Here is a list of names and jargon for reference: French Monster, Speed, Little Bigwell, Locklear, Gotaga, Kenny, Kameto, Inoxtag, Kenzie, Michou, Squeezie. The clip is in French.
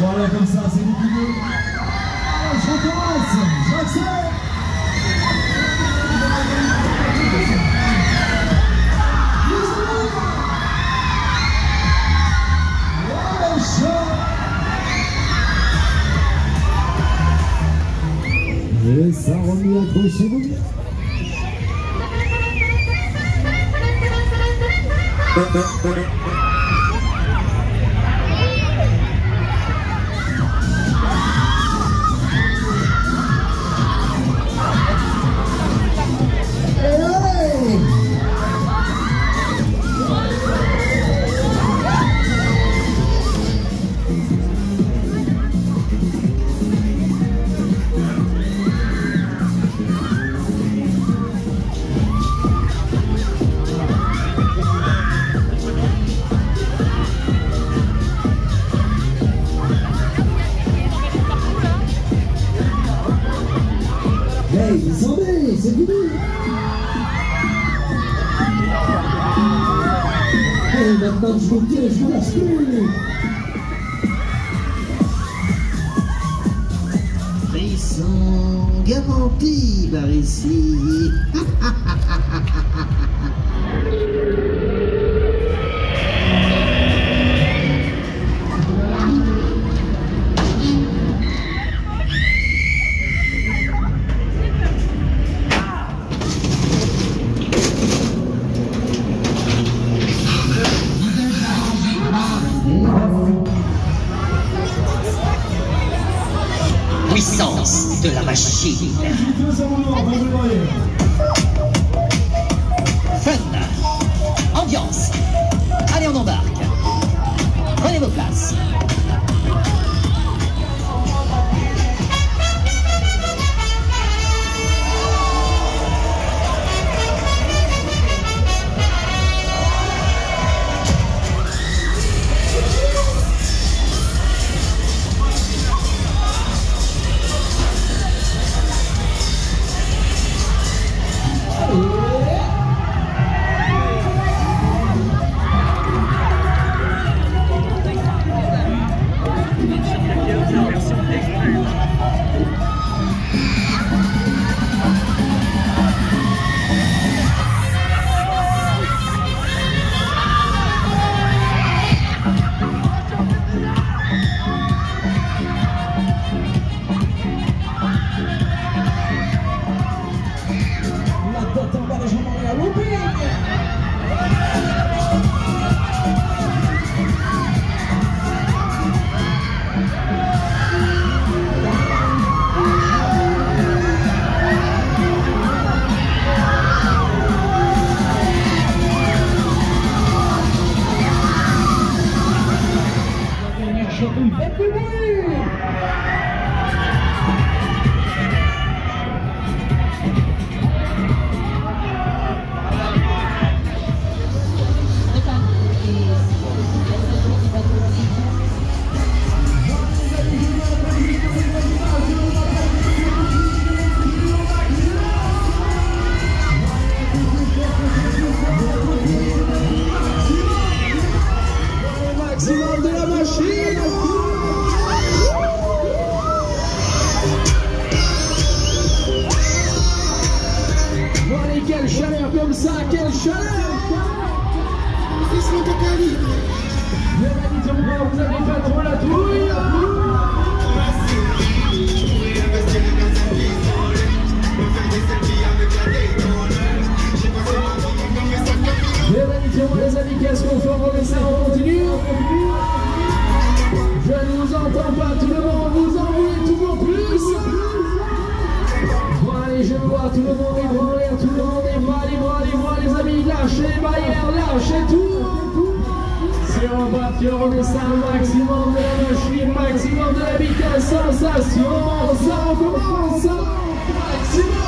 Voilà, comme ça, c'est beaucoup mieux. Ah, je recommence, j'accélère. Et ça remue, accrochez-vous bien. Hey, ils sont nés, c'est fini. Hey, maintenant que je vous tiens, je vous lâche plus. Ils sont garantis par ici. Puissance de la machine. Fun. Ambiance. Allez, on embarque. Prenez vos places. Quelle chaleur comme ça, quelle chaleur! Ils sont terribles! Les amis, vous n'avez pas trop la douille! Tout le monde est branlé, tout le monde est branlé, les amis, lâchez les barrières, lâchez tout. C'est on va ça maximum de la machine, maximum de la vitesse, sensation, on commence, maximum.